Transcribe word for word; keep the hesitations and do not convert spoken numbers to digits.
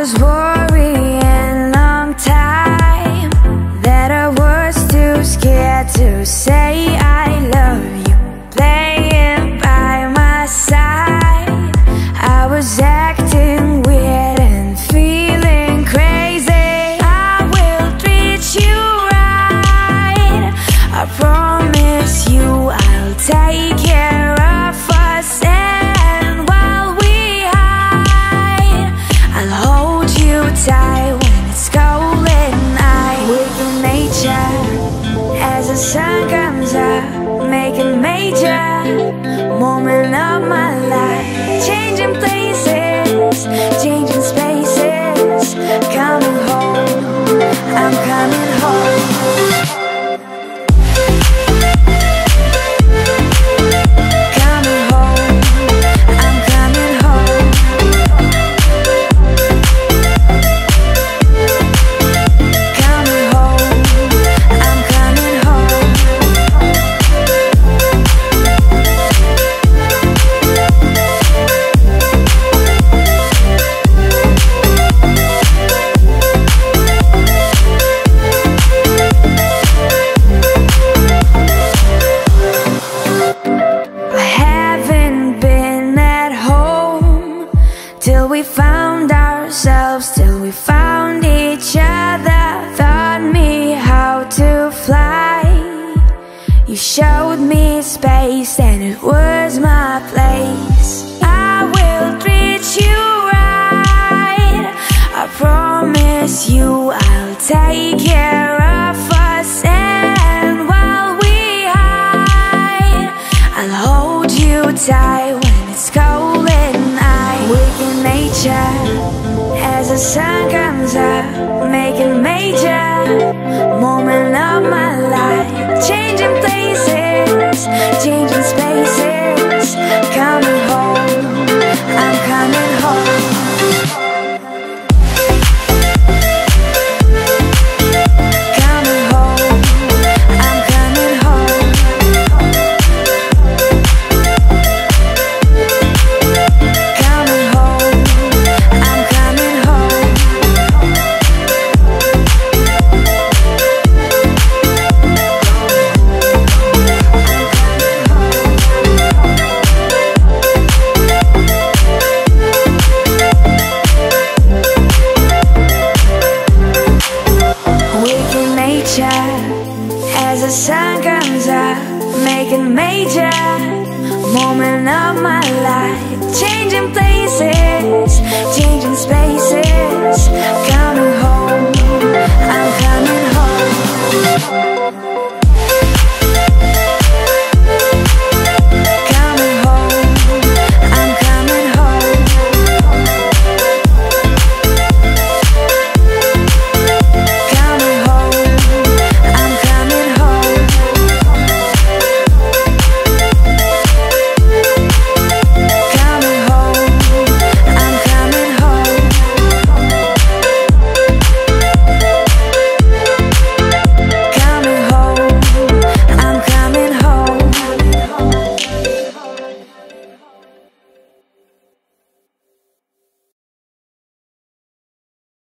was worrying long time that I was too scared to say I love you, playing by my side. I was acting weird and feeling crazy. I will treat you right, I promise you I'll take care of us. Tight when it's cold at night, with the nature as the sun comes up, making major moment of my life, changing places, changing spaces, coming home, I'm coming home. Changing places, changing spaces, coming home, I'm coming home.